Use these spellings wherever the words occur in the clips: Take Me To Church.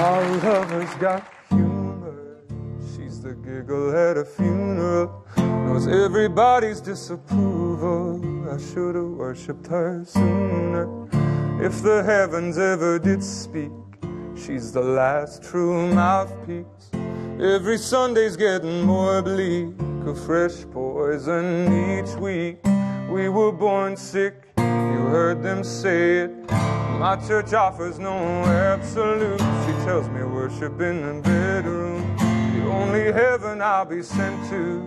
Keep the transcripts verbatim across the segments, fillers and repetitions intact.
My lover's got humor. She's the giggle at a funeral. Knows everybody's disapproval. I should have worshipped her sooner. If the heavens ever did speak, she's the last true mouthpiece. Every Sunday's getting more bleak, a fresh poison each week. We were born sick, you heard them say it. My church offers no absolute. She tells me worship in the bedroom. The only heaven I'll be sent to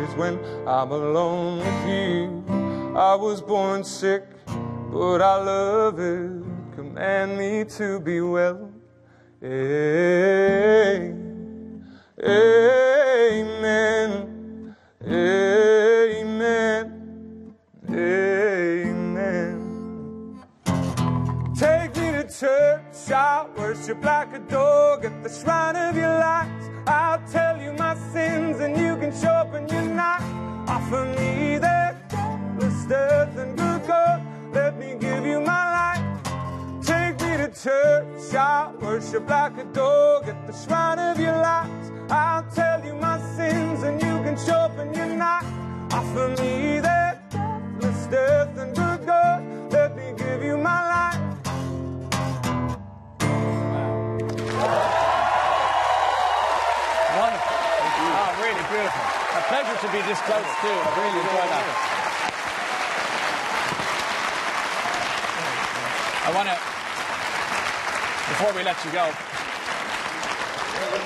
is when I'm alone with you. I was born sick, but I love it. Command me to be well. Hey, amen. Amen, amen. Take me to church, I'll worship like a dog at the shrine of your lights. I'll tell you my sins and you can sharpen your knife. Offer me that godless death and good God, let me give you my life. Take me to church, I'll worship like a dog at the shrine of your lights. I'll tell you my sins and you can sharpen your knife. Offer me that deathless death and good God, let me give you my life. Wonderful. Oh, really beautiful. A pleasure to be this close too. I really enjoyed that. I want to, before we let you go,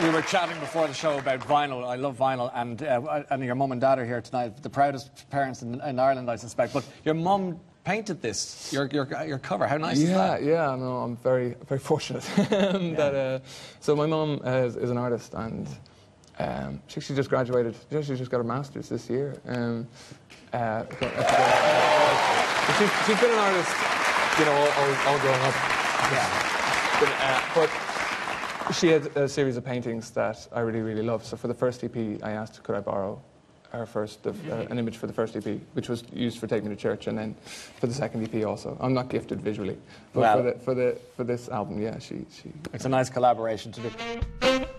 we were chatting before the show about vinyl. I love vinyl, and uh, and your mum and dad are here tonight, the proudest parents in, in Ireland, I suspect. But your mum painted this, your your, your cover. How nice yeah, is that? Yeah, yeah. No, I'm very very fortunate. that uh, so my mum uh, is, is an artist, and um, she she just graduated. She just got her master's this year. Um, uh, she's, she's been an artist, you know, all, all, all growing up. Yeah, but. Uh, but she had a series of paintings that I really, really loved. So for the first E P, I asked, could I borrow her first, uh, an image for the first E P, which was used for Take Me to Church, and then for the second E P also. I'm not gifted visually, but wow. for, the, for, the, for this album, yeah, she, she... It's a nice collaboration to do.